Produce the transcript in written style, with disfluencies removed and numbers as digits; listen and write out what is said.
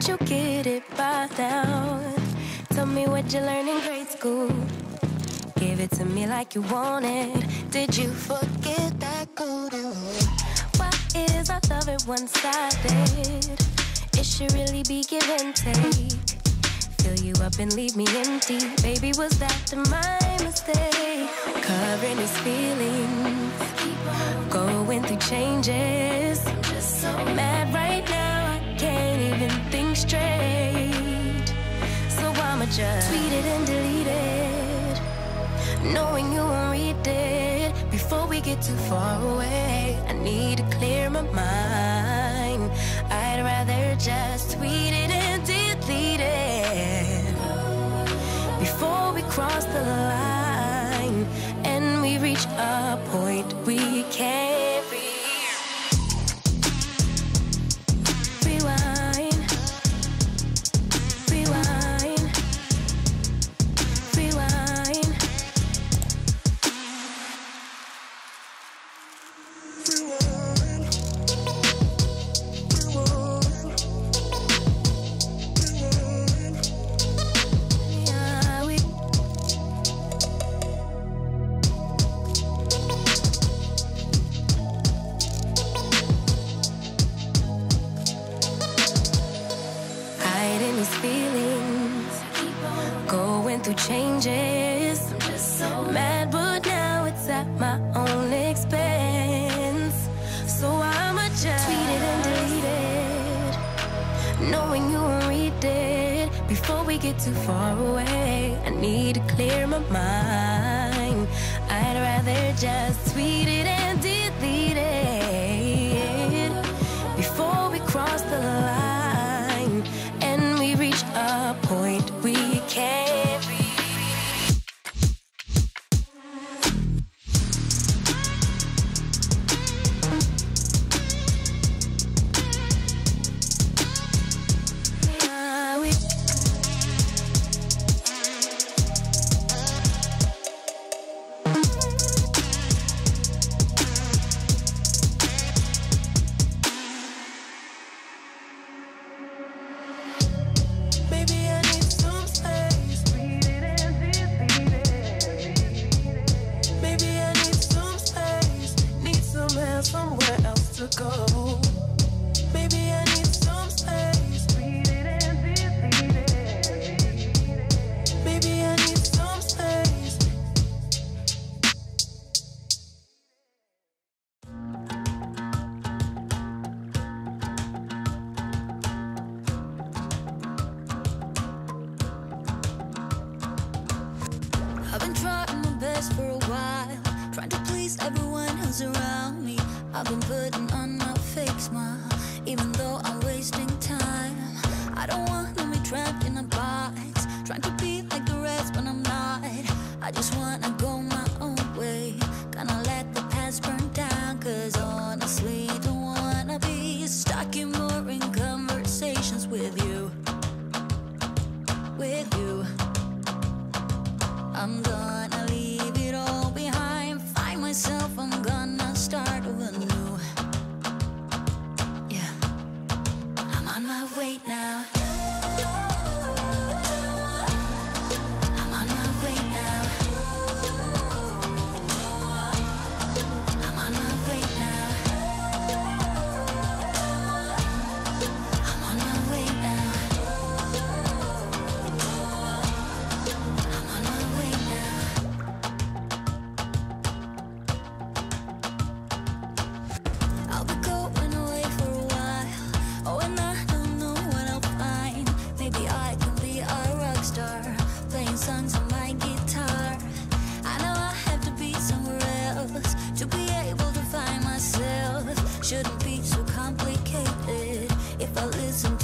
Don't you get it by now? Tell me what you learned in grade school. Give it to me like you want it. Did you forget that good? Why is our love it one-sided? It should really be give and take. Fill you up and leave me empty. Baby, was that my mistake? Covering these feelings, going through changes. I'm just so mad right now, I can't even think straight. So I'ma just tweet it and delete it, knowing you won't read it. Before we get too far away, I need to clear my mind. I'd rather just tweet it and delete it before we cross the line and we reach a point we can't reach. Rewind, rewind, rewind, rewind. Changes. I'm just so mad, but now it's at my own expense. So I'ma just tweet it and delete it, knowing you won't read it. Before we get too far away, I need to clear my mind. I'd rather just tweet it and delete it before we cross the line and we reach a point we can't reach. Shouldn't be so complicated if I listen.